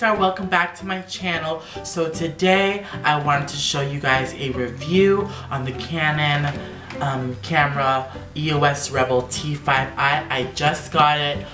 PatrickStarrr, welcome back to my channel. So today I wanted to show you guys a review on the Canon camera EOS Rebel T5i. I just got it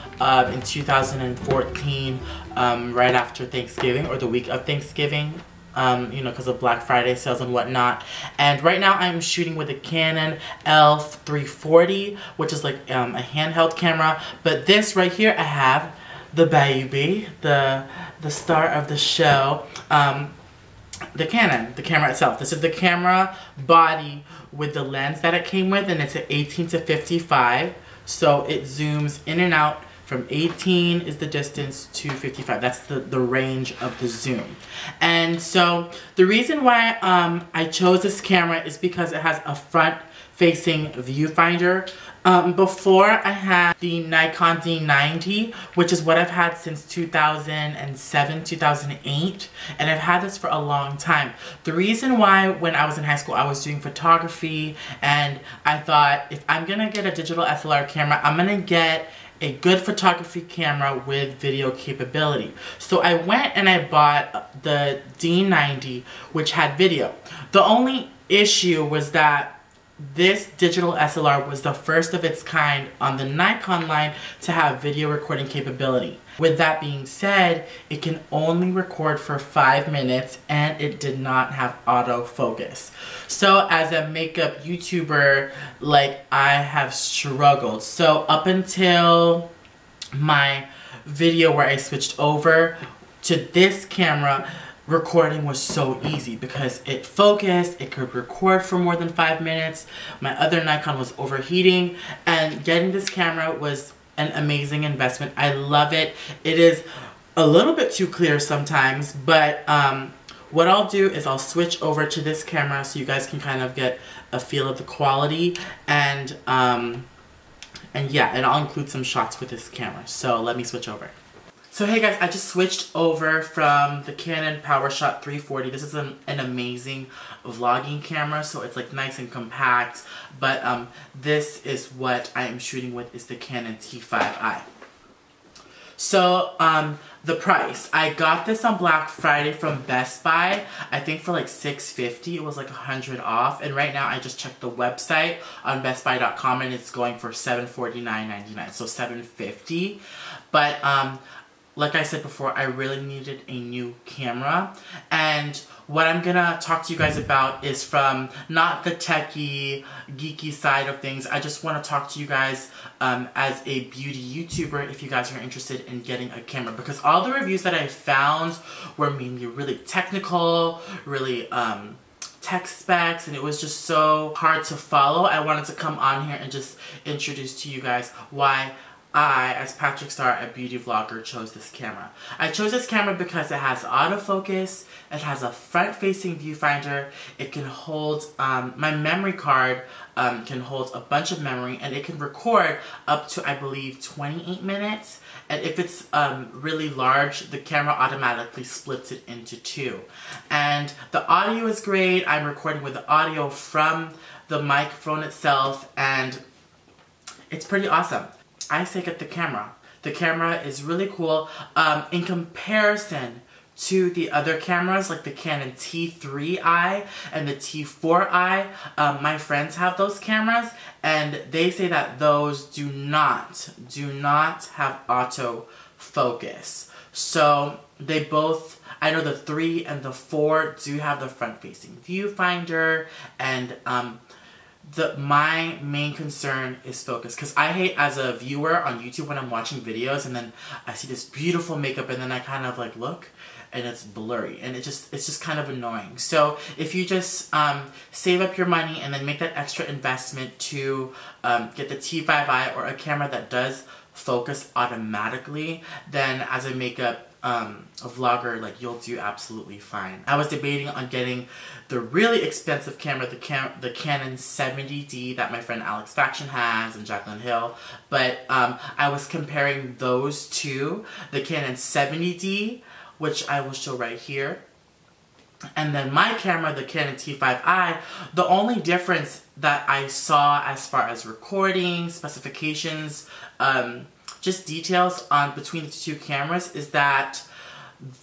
in 2014, right after Thanksgiving, or the week of Thanksgiving, you know, because of Black Friday sales and whatnot. And right now I'm shooting with a Canon L340, which is like a handheld camera. But this right here, I have the baby, the star of the show, the Canon, the camera itself. This is the camera body with the lens that it came with, and it's at 18 to 55. So it zooms in and out. From 18 is the distance to 55. That's the range of the zoom. And so the reason why I chose this camera is because it has a front-facing viewfinder. Before, I had the Nikon D90, which is what I've had since 2007, 2008, and I've had this for a long time. The reason why, when I was in high school, I was doing photography, and I thought, if I'm gonna get a digital SLR camera, I'm gonna get a good photography camera with video capability. So I went and I bought the D90, which had video. The only issue was that this digital SLR was the first of its kind on the Nikon line to have video recording capability. With that being said, it can only record for 5 minutes, and it did not have autofocus. So as a makeup YouTuber, like, I have struggled. So up until my video where I switched over to this camera, recording was so easy because it focused, it could record for more than 5 minutes. My other Nikon was overheating, and getting this camera was an amazing investment. I love it. It is a little bit too clear sometimes, but what I'll do is I'll switch over to this camera so you guys can kind of get a feel of the quality, and yeah, and I'll include some shots with this camera. So let me switch over. So hey guys, I just switched over from the Canon PowerShot 340. This is an amazing vlogging camera, so it's like nice and compact, but this is what I am shooting with, is the Canon T5i. So the price, I got this on Black Friday from Best Buy, I think for like $6.50, it was like $100 off, and right now I just checked the website on bestbuy.com and it's going for $749.99, so $7.50, but like I said before, I really needed a new camera. And what I'm gonna talk to you guys about is from not the techie, geeky side of things. I just wanna talk to you guys as a beauty YouTuber, if you guys are interested in getting a camera, because all the reviews that I found were mainly really technical, really tech specs, and it was just so hard to follow. I wanted to come on here and just introduce to you guys why I, as PatrickStarrr, a beauty vlogger, chose this camera. I chose this camera because it has autofocus, it has a front-facing viewfinder, it can hold, my memory card can hold a bunch of memory, and it can record up to, I believe, 28 minutes. And if it's really large, the camera automatically splits it into two. And the audio is great. I'm recording with the audio from the microphone itself, and it's pretty awesome. I say get the camera. The camera is really cool. In comparison to the other cameras, like the Canon T3i and the T4i, my friends have those cameras, and they say that those do not have auto focus. So they both, I know the 3 and the 4 do have the front-facing viewfinder, and my main concern is focus, because I hate, as a viewer on YouTube, when I'm watching videos and then I see this beautiful makeup and then I kind of like look and it's blurry, and it's just kind of annoying. So if you just save up your money and then make that extra investment to get the T5i or a camera that does focus automatically, then as a makeup a vlogger, like, you'll do absolutely fine. I was debating on getting the really expensive camera, the Canon 70D that my friend Alex Faction has, and Jaclyn Hill, but I was comparing those two, the Canon 70D, which I will show right here, and then my camera, the Canon T5i. The only difference that I saw as far as recording, specifications, just details on between the two cameras is that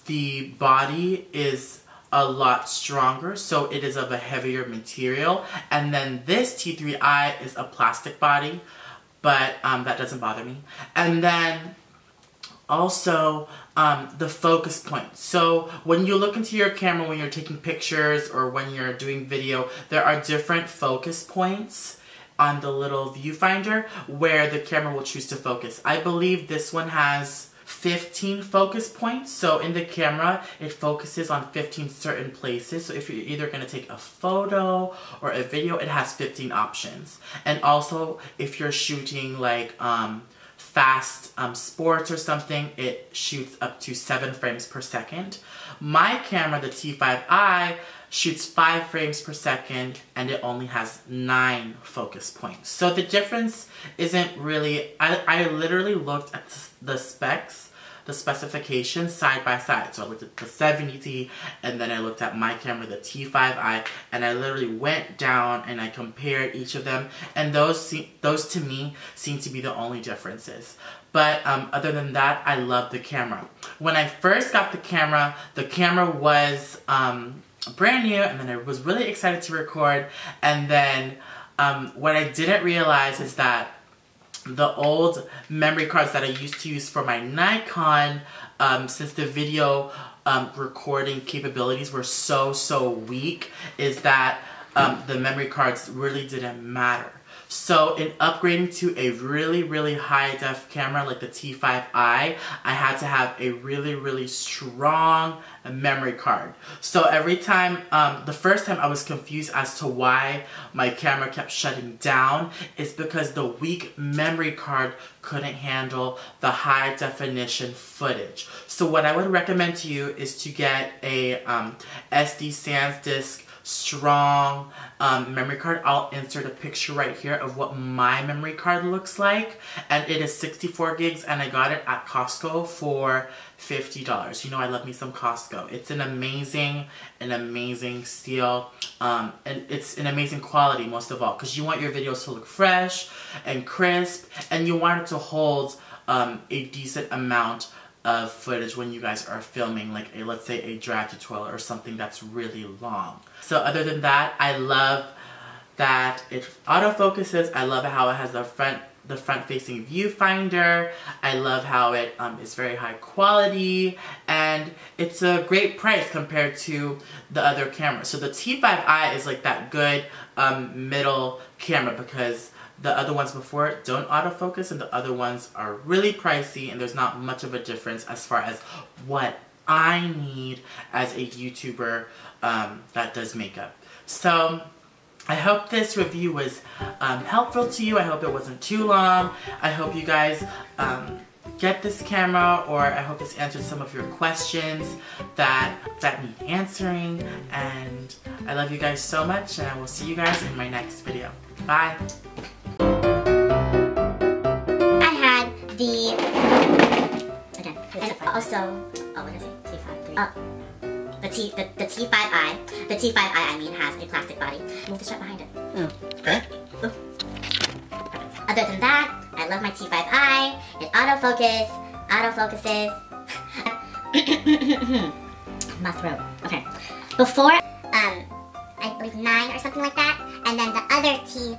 The body is a lot stronger, so it is of a heavier material. And then this T3i is a plastic body, but that doesn't bother me. And then also the focus point. So when you look into your camera, when you're taking pictures or when you're doing video, there are different focus points on the little viewfinder where the camera will choose to focus. I believe this one has 15 focus points, so in the camera it focuses on 15 certain places. So if you're either going to take a photo or a video, it has 15 options. And also if you're shooting like fast sports or something, it shoots up to 7 frames per second. My camera, the T5i, shoots 5 frames per second and it only has 9 focus points. So the difference isn't really, I literally looked at the specs, the specifications side by side. So I looked at the 70D and then I looked at my camera, the T5i, and I literally went down and I compared each of them, and those to me seem to be the only differences. But other than that, I love the camera. When I first got the camera was brand new, and then I was really excited to record. And then what I didn't realize is that the old memory cards that I used to use for my Nikon, since the video recording capabilities were so weak, is that the memory cards really didn't matter. So in upgrading to a really high def camera like the T5i, I had to have a really strong memory card. So every time, the first time I was confused as to why my camera kept shutting down, is because the weak memory card couldn't handle the high definition footage. So what I would recommend to you is to get a SD SanDisk strong memory card. I'll insert a picture right here of what my memory card looks like, and it is 64 gigs and I got it at Costco for $50. You know I love me some Costco. It's an amazing steal, and it's an amazing quality most of all, because you want your videos to look fresh and crisp, and you want it to hold a decent amount of footage when you guys are filming, like a, let's say, a drag tutorial or something that's really long. So other than that, I love that it autofocuses. I love how it has the front facing viewfinder. I love how it is very high quality, and it's a great price compared to the other cameras. So the T5i is like that good middle camera, because the other ones before it don't autofocus, and the other ones are really pricey, and there's not much of a difference as far as what I need as a YouTuber that does makeup. So I hope this review was helpful to you. I hope it wasn't too long. I hope you guys get this camera, or I hope this answered some of your questions that need answering. And I love you guys so much, and I will see you guys in my next video. Bye. The T5i, I mean, has a plastic body. Move the strap behind it. Okay. Ooh. Other than that, I love my T5i. It autofocuses. My throat. Okay. Before, I believe 9 or something like that, and then the other T